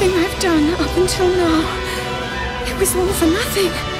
Everything I've done up until now, it was all for nothing.